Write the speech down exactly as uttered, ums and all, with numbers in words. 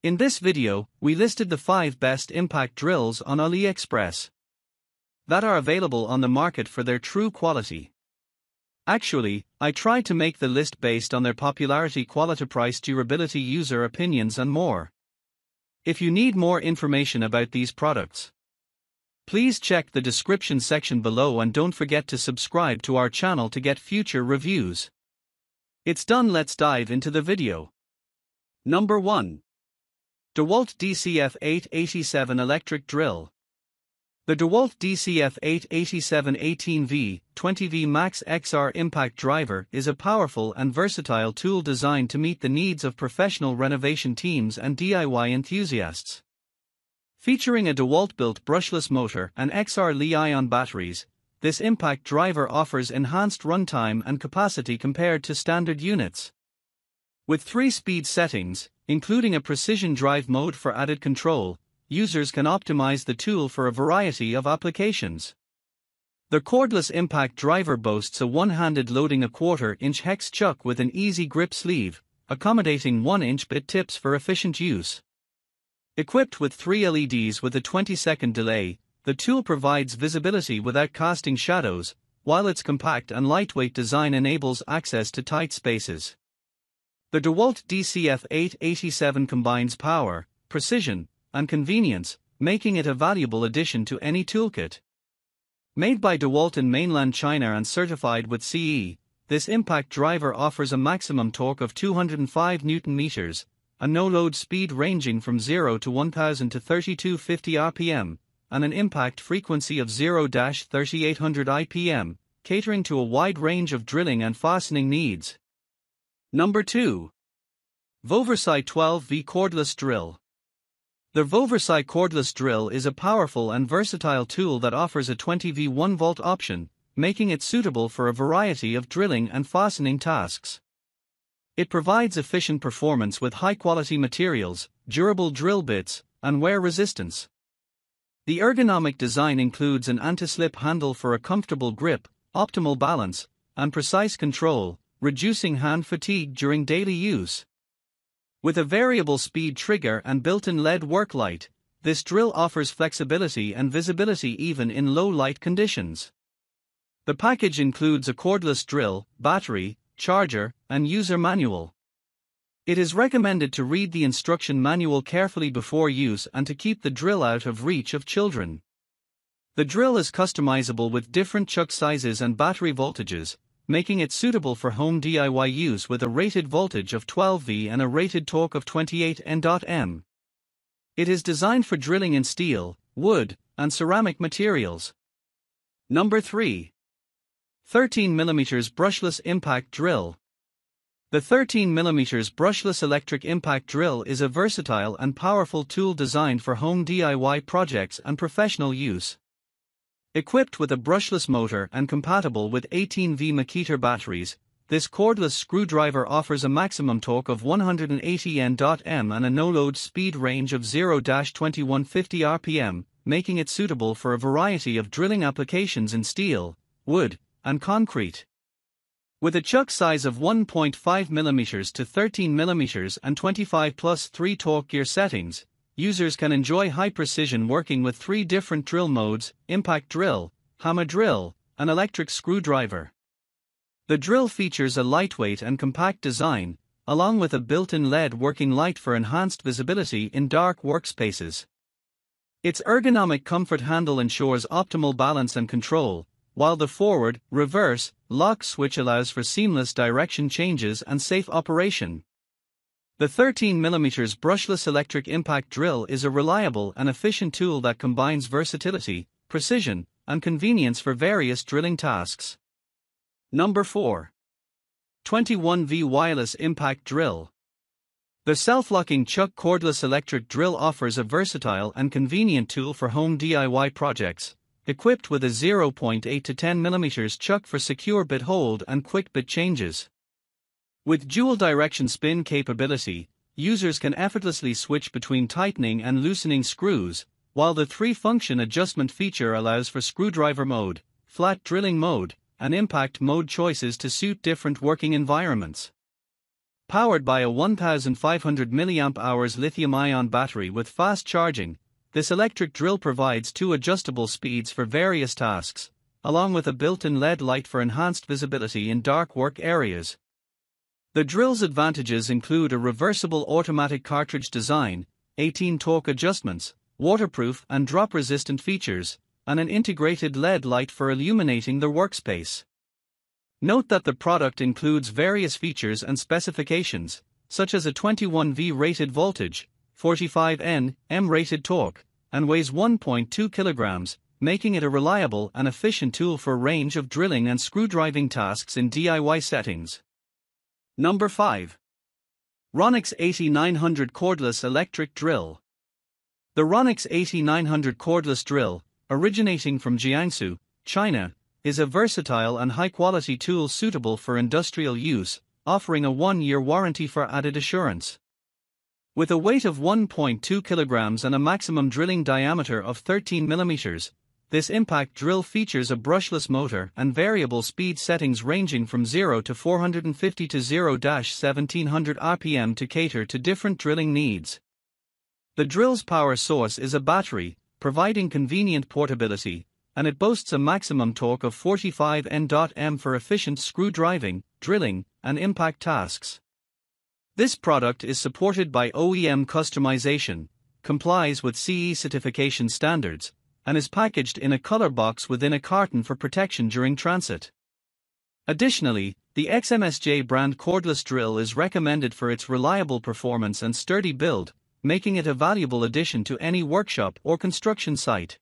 In this video, we listed the five best impact drills on AliExpress that are available on the market for their true quality. Actually, I tried to make the list based on their popularity, quality, price, durability, user opinions, and more. If you need more information about these products, please check the description section below and don't forget to subscribe to our channel to get future reviews. It's done, let's dive into the video. Number one. DEWALT D C F eight eighty-seven Electric Drill. The DEWALT D C F eight eighty-seven eighteen volt, twenty volt Max X R Impact Driver is a powerful and versatile tool designed to meet the needs of professional renovation teams and D I Y enthusiasts. Featuring a DEWALT-built brushless motor and X R Li-Ion batteries, this impact driver offers enhanced runtime and capacity compared to standard units. With three speed settings, including a precision drive mode for added control, users can optimize the tool for a variety of applications. The cordless impact driver boasts a one-handed loading a quarter-inch hex chuck with an easy grip sleeve, accommodating one-inch bit tips for efficient use. Equipped with three L E Ds with a twenty second delay, the tool provides visibility without casting shadows, while its compact and lightweight design enables access to tight spaces. The DEWALT D C F eight eighty-seven combines power, precision, and convenience, making it a valuable addition to any toolkit. Made by DEWALT in mainland China and certified with C E, this impact driver offers a maximum torque of two hundred five newton meters, a no-load speed ranging from zero to one thousand to thirty-two fifty R P M, and an impact frequency of zero to thirty-eight hundred I P M, catering to a wide range of drilling and fastening needs. Number two. VVOSAI twelve volt Cordless Drill. The VVOSAI Cordless Drill is a powerful and versatile tool that offers a twenty volt one volt option, making it suitable for a variety of drilling and fastening tasks. It provides efficient performance with high-quality materials, durable drill bits, and wear resistance. The ergonomic design includes an anti-slip handle for a comfortable grip, optimal balance, and precise control, reducing hand fatigue during daily use. With a variable speed trigger and built-in L E D work light, this drill offers flexibility and visibility even in low light conditions. The package includes a cordless drill, battery, charger, and user manual. It is recommended to read the instruction manual carefully before use and to keep the drill out of reach of children. The drill is customizable with different chuck sizes and battery voltages, making it suitable for home D I Y use with a rated voltage of twelve volts and a rated torque of twenty-eight newton meters. It is designed for drilling in steel, wood, and ceramic materials. Number three. thirteen millimeter Brushless Impact Drill. The thirteen millimeter brushless electric impact drill is a versatile and powerful tool designed for home D I Y projects and professional use. Equipped with a brushless motor and compatible with eighteen volt Makita batteries, this cordless screwdriver offers a maximum torque of one hundred eighty newton meters and a no-load speed range of zero to twenty-one fifty R P M, making it suitable for a variety of drilling applications in steel, wood, and concrete. With a chuck size of one point five millimeters to thirteen millimeters and twenty-five plus three torque gear settings, users can enjoy high precision working with three different drill modes: impact drill, hammer drill, and electric screwdriver. The drill features a lightweight and compact design, along with a built-in L E D working light for enhanced visibility in dark workspaces. Its ergonomic comfort handle ensures optimal balance and control, while the forward, reverse, lock switch allows for seamless direction changes and safe operation. The thirteen millimeter brushless electric impact drill is a reliable and efficient tool that combines versatility, precision, and convenience for various drilling tasks. Number four. twenty-one volt Wireless Impact Drill. The self-locking chuck cordless electric drill offers a versatile and convenient tool for home D I Y projects, equipped with a zero point eight to ten millimeter chuck for secure bit hold and quick bit changes. With dual direction spin capability, users can effortlessly switch between tightening and loosening screws, while the three-function adjustment feature allows for screwdriver mode, flat drilling mode, and impact mode choices to suit different working environments. Powered by a one thousand five hundred milliamp hour lithium-ion battery with fast charging, this electric drill provides two adjustable speeds for various tasks, along with a built-in L E D light for enhanced visibility in dark work areas. The drill's advantages include a reversible automatic cartridge design, eighteen torque adjustments, waterproof and drop-resistant features, and an integrated L E D light for illuminating the workspace. Note that the product includes various features and specifications, such as a twenty-one volt rated voltage, forty-five newton meters rated torque, and weighs one point two kilograms, making it a reliable and efficient tool for a range of drilling and screwdriving tasks in D I Y settings. Number five. RONIX eighty-nine hundred Cordless Electric Drill. The RONIX eighty-nine hundred Cordless Drill, originating from Jiangsu, China, is a versatile and high-quality tool suitable for industrial use, offering a one-year warranty for added assurance. With a weight of one point two kilograms and a maximum drilling diameter of thirteen millimeters, this impact drill features a brushless motor and variable speed settings ranging from zero to four hundred fifty to zero to seventeen hundred R P M to cater to different drilling needs. The drill's power source is a battery, providing convenient portability, and it boasts a maximum torque of forty-five newton meters for efficient screw driving, drilling, and impact tasks. This product is supported by O E M customization, complies with C E certification standards, and is packaged in a color box within a carton for protection during transit. Additionally, the X M S J brand cordless drill is recommended for its reliable performance and sturdy build, making it a valuable addition to any workshop or construction site.